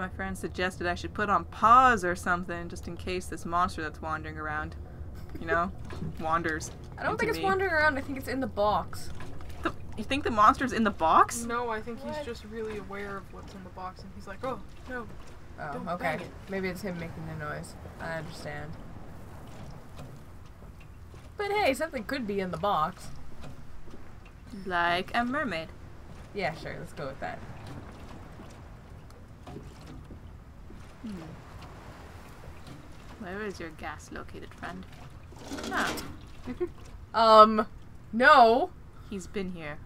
my friend suggested I should put on pause or something just in case this monster that's wandering around, you know, wanders. I don't think it's wandering around. I think it's in the box. You think the monster's in the box? No, I think he's just really aware of what's in the box, and he's like, oh, no. Oh, okay. It. Maybe it's him making the noise. I understand. But hey, something could be in the box. Like a mermaid. Yeah, sure. Let's go with that. Where is your gas located, friend? No. He's been here.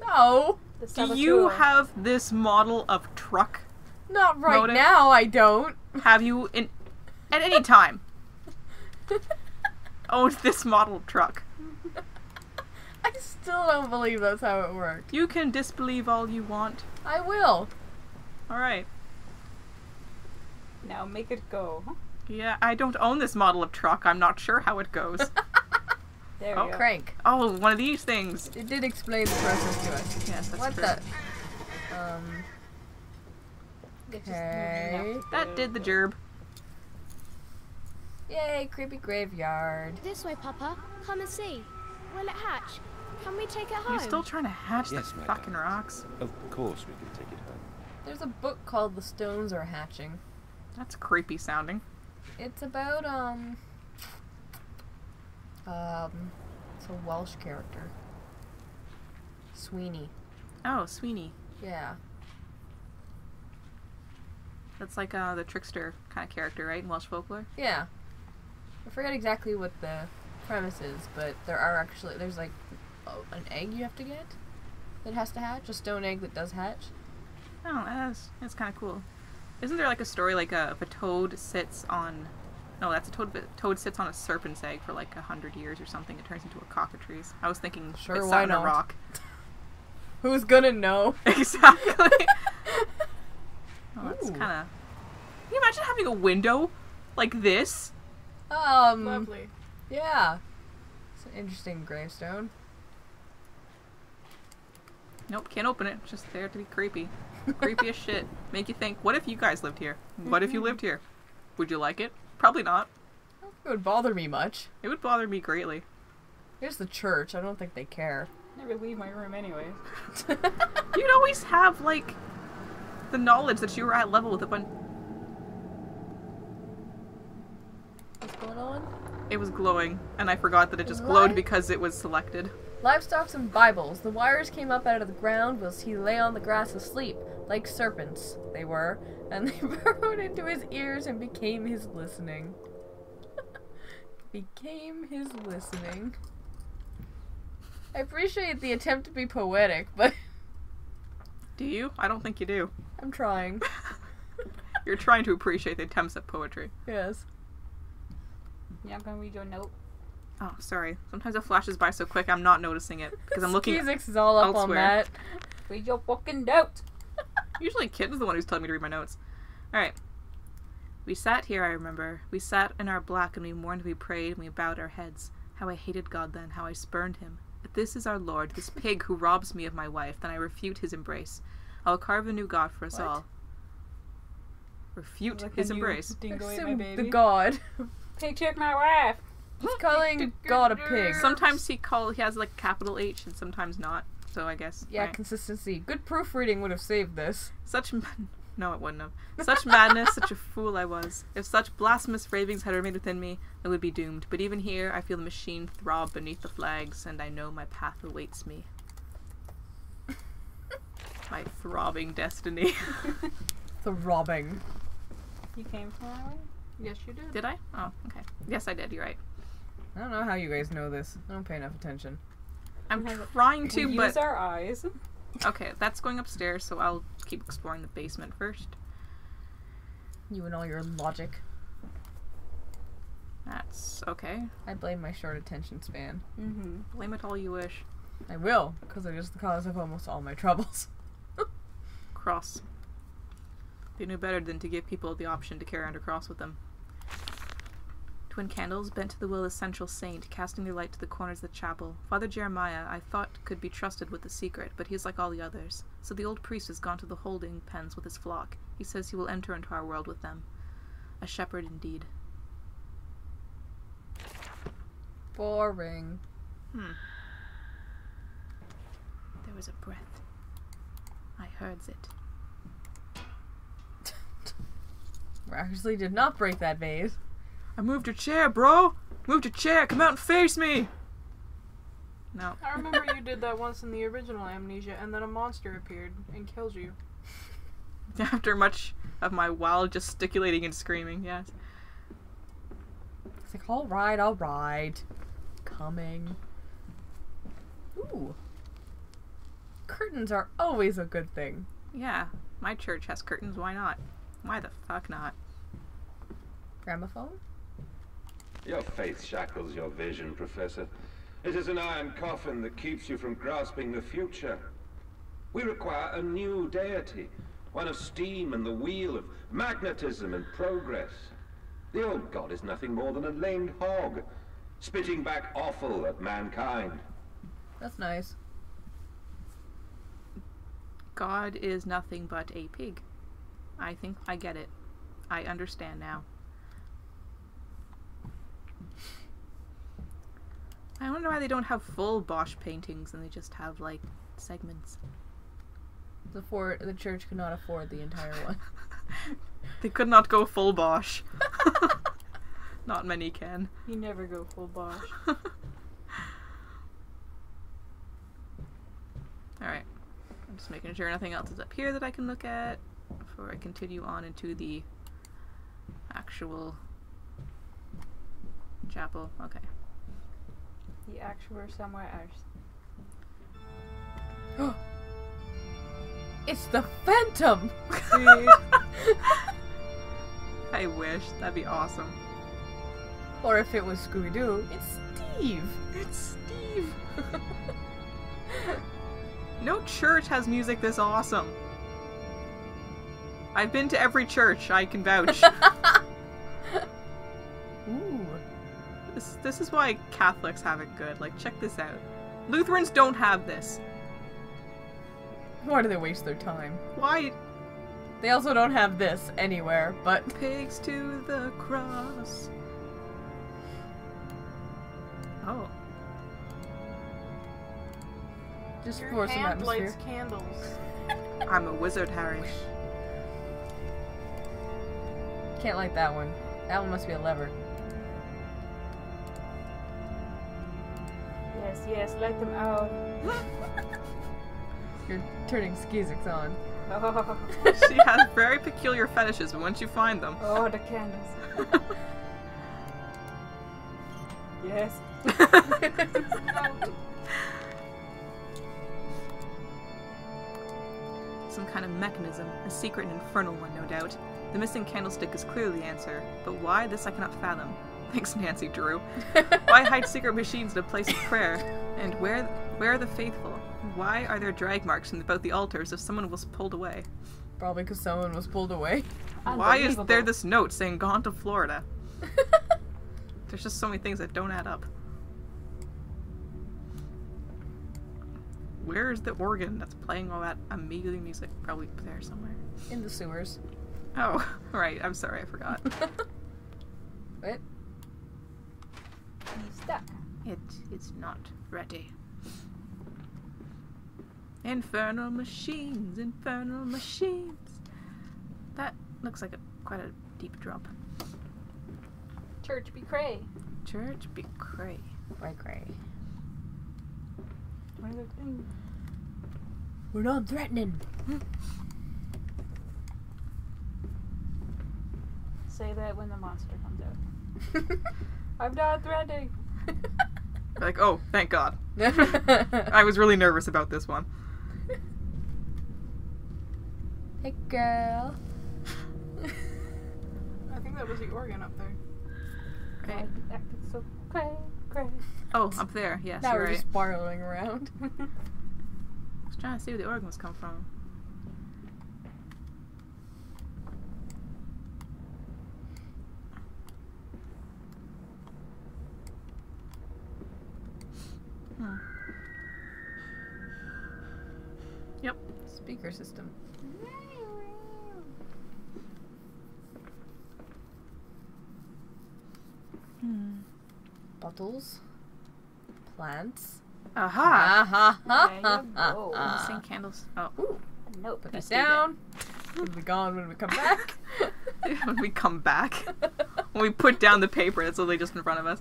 No. Do you have this model of truck? Not right motive? Now, I don't. Have you at any time owned this model of truck? I still don't believe that's how it worked. You can disbelieve all you want. I will. All right. Now make it go. Yeah, I don't own this model of truck. I'm not sure how it goes. There we go. Crank. Oh, one of these things. It did explain the process to us. Yes, that's true. What the? Okay. That did the gerb. Yay, creepy graveyard. This way, Papa. Come and see. Will it hatch? Can we take it home? You're still trying to hatch the fucking rocks? Of course we can take it home. There's a book called The Stones Are Hatching. That's creepy sounding. It's about, it's a Welsh character. Sweeney. Oh, Sweeney. Yeah. That's like the trickster kind of character, right? In Welsh folklore? Yeah. I forget exactly what the premise is, but there are actually, there's like an egg you have to get that has to hatch, a stone egg that does hatch. Oh, that's kind of cool. Isn't there like a story like if a toad sits on, no, that's a toad, but a toad sits on a serpent's egg for like 100 years or something, it turns into a cockatrice. I was thinking it's on a rock. Who's gonna know? Exactly. Oh, that's kind of... Can you imagine having a window like this? Lovely. Yeah. It's an interesting gravestone. Nope, can't open it. It's just there to be creepy. Creepy as shit. Make you think, what if you guys lived here? What if you lived here? Would you like it? Probably not. I don't think it would bother me much. It would bother me greatly. Here's the church. I don't think they care. I never leave my room anyways. You'd always have, like... the knowledge that you were at level with a bunch. What's going on? It was glowing, and I forgot that it just glowed because it was selected. Livestock and Bibles. The wires came up out of the ground whilst he lay on the grass asleep, like serpents, they were, and they burrowed into his ears and became his listening. Became his listening. I appreciate the attempt to be poetic, but... Do you? I don't think you do. I'm trying. You're trying to appreciate the attempts at poetry. Yes. Yeah, I'm gonna read your note. Oh, sorry. Sometimes it flashes by so quick I'm not noticing it because I'm looking. Skizicks is all up elsewhere. On that. Read your fucking note. Usually, Kit is the one who's telling me to read my notes. All right. We sat here. I remember. We sat in our black and we mourned. We prayed and we bowed our heads. How I hated God then. How I spurned him. If this is our Lord, this pig who robs me of my wife, then I refute his embrace. I'll carve a new god for us all. Refute his embrace. The god. Pig took my wife. He's calling God a pig. Sometimes he has like capital H and sometimes not. So I guess. Yeah, right. Consistency. Good proofreading would have saved this. No, it wouldn't have. Such madness, such a fool I was. If such blasphemous ravings had remained within me, I would be doomed. But even here, I feel the machine throb beneath the flags, and I know my path awaits me. My throbbing destiny. Throbbing. You came from that way? Yes, you did. Did I? Oh, okay. Yes, I did. You're right. I don't know how you guys know this. I don't pay enough attention. I'm trying to, but... use our eyes. Okay, that's going upstairs, so I'll keep exploring the basement first. You and all your logic. That's okay. I blame my short attention span. Mm-hmm. Blame it all you wish. I will, because it is the cause of almost all my troubles. Cross. They knew better than to give people the option to carry under cross with them. twin candles, bent to the will of the central saint, casting their light to the corners of the chapel. Father Jeremiah, I thought, could be trusted with the secret, but he is like all the others. So the old priest has gone to the holding pens with his flock. He says he will enter into our world with them. A shepherd indeed. Boring. There was a breath. I heards it. Actually did not break that vase. I moved your chair, bro! Moved your chair! Come out and face me! No. I remember you did that once in the original Amnesia, and then a monster appeared and killed you. After much of my wild gesticulating and screaming, yes. It's like, alright, alright. Coming. Ooh. Curtains are always a good thing. Yeah. My church has curtains, why not? Why the fuck not? Gramophone? Your faith shackles your vision, Professor. It is an iron coffin that keeps you from grasping the future. We require a new deity, one of steam and the wheel, of magnetism and progress. The old god is nothing more than a lamed hog, spitting back offal at mankind. That's nice. God is nothing but a pig. I think I get it. I understand now. I wonder why they don't have full Bosch paintings and they just have, like, segments. The church could not afford the entire one. They could not go full Bosch. Not many can. You never go full Bosch. Alright. I'm just making sure nothing else is up here that I can look at before I continue on into the actual chapel. Okay. The actual somewhere else. It's the Phantom! I wish. That'd be awesome. Or if it was Scooby Doo, it's Steve! It's Steve! No church has music this awesome. I've been to every church, I can vouch. Ooh. This is why Catholics have it good. Like, check this out. Lutherans don't have this. Why do they waste their time? Why? They also don't have this anywhere, but... Pigs to the cross. Oh. Just your for some atmosphere. Lights candles. I'm a wizard, Harry. Can't light that one. That one must be a lever. Yes, yes, light them out. You're turning Skizicks on. Oh. She has very peculiar fetishes, but once you find them... Oh, the candles. Yes. Some kind of mechanism. A secret and infernal one, no doubt. The missing candlestick is clearly the answer, but why this I cannot fathom. Thanks, Nancy Drew. Why hide secret machines in a place of prayer? And where are the faithful? Why are there drag marks in both the altars if someone was pulled away? Probably because someone was pulled away. Why is there this note saying gone to Florida? There's just so many things that don't add up. Where's the organ that's playing all that amazing music? Probably there somewhere. In the sewers. Oh, right. I'm sorry, I forgot. What? He's stuck. It's not ready. Infernal machines, infernal machines. That looks like quite a deep drop. Church be cray. Church be cray. By cray. What are they doing? We're not threatening. Say that when the monster comes out. I'm not threatening. Like, oh, thank God. I was really nervous about this one. Hey, girl. I think that was the organ up there. Okay. God, acted so cray. Oh, up there. Yes, now you're right. Just barreling around. I was trying to see where the organ was coming from. speaker system. Bottles, plants. Aha! Sing candles. Oh, ooh. Nope. Put that down. It'll be gone when we come back. When we come back, when we put down the paper, it's literally just in front of us.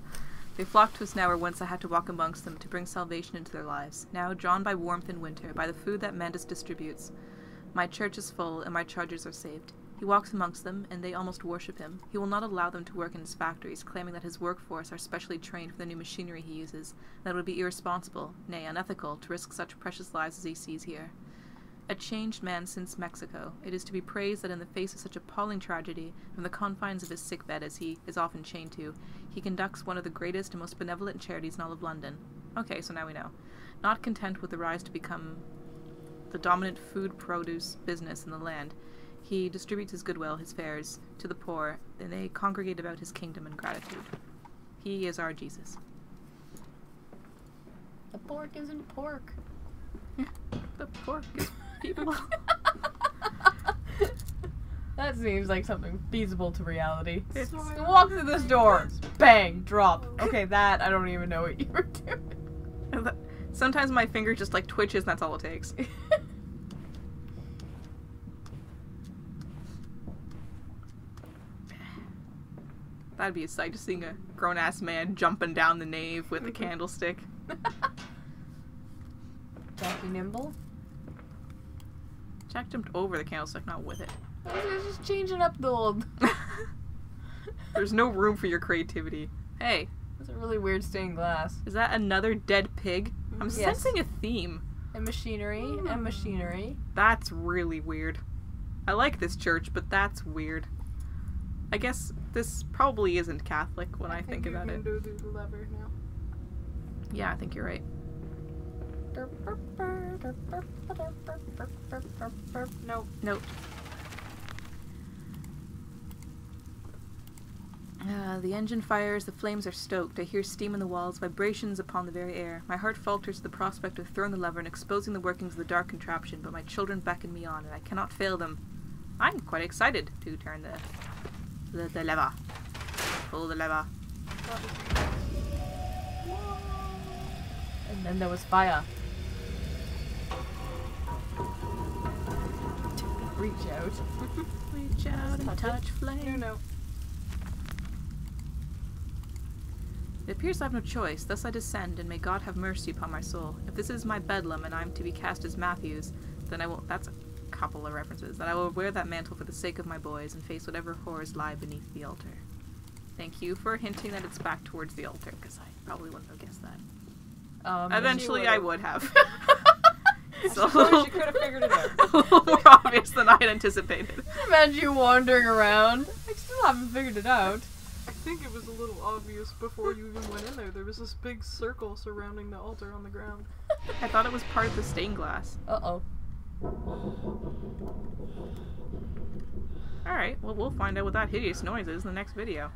They flocked to us now where once I had to walk amongst them to bring salvation into their lives. Now, drawn by warmth in winter, by the food that Mandus distributes, my church is full and my chargers are saved. He walks amongst them, and they almost worship him. He will not allow them to work in his factories, claiming that his workforce are specially trained for the new machinery he uses, and that it would be irresponsible, nay, unethical, to risk such precious lives as he sees here. A changed man since Mexico, it is to be praised that in the face of such appalling tragedy, from the confines of his sick bed as he is often chained to, he conducts one of the greatest and most benevolent charities in all of London. Okay, so now we know. Not content with the rise to become the dominant food produce business in the land, he distributes his goodwill, his fares, to the poor, and they congregate about his kingdom in gratitude. He is our Jesus. The pork isn't pork. The pork is people. That seems like something feasible to reality. It's walk through this door, bang, drop. Okay, that, I don't even know what you were doing. Sometimes my finger just like twitches and that's all it takes. That'd be a sight, just seeing a grown-ass man jumping down the nave with a candlestick. Jackie Nimble? Jack jumped over the candlestick, not with it. They're just changing up the old... There's no room for your creativity. Hey. That's a really weird stained glass. Is that another dead pig? I'm sensing a theme. And machinery, and machinery. That's really weird. I like this church, but that's weird. I guess this probably isn't Catholic when I think about it. Do the lever now. Yeah, I think you're right. Nope. Nope. The engine fires, the flames are stoked. I hear steam in the walls, vibrations upon the very air. My heart falters at the prospect of throwing the lever and exposing the workings of the dark contraption, but my children beckon me on, and I cannot fail them. I'm quite excited to turn the lever. Pull the lever. And then there was fire. Reach out. Reach out and touch flame. No. It appears I have no choice. Thus I descend, and may God have mercy upon my soul. If this is my bedlam and I am to be cast as Matthews, then I will... That's a couple of references. That I will wear that mantle for the sake of my boys and face whatever horrors lie beneath the altar. Thank you for hinting that it's back towards the altar, because I probably wouldn't have guessed that. Eventually I would have. So she could have figured it out. A little more obvious than I had anticipated. Imagine you wandering around. I still haven't figured it out. I think it was a little obvious before you even went in there. There was this big circle surrounding the altar on the ground. I thought it was part of the stained glass. Uh-oh. Alright, well we'll find out what that hideous noise is in the next video.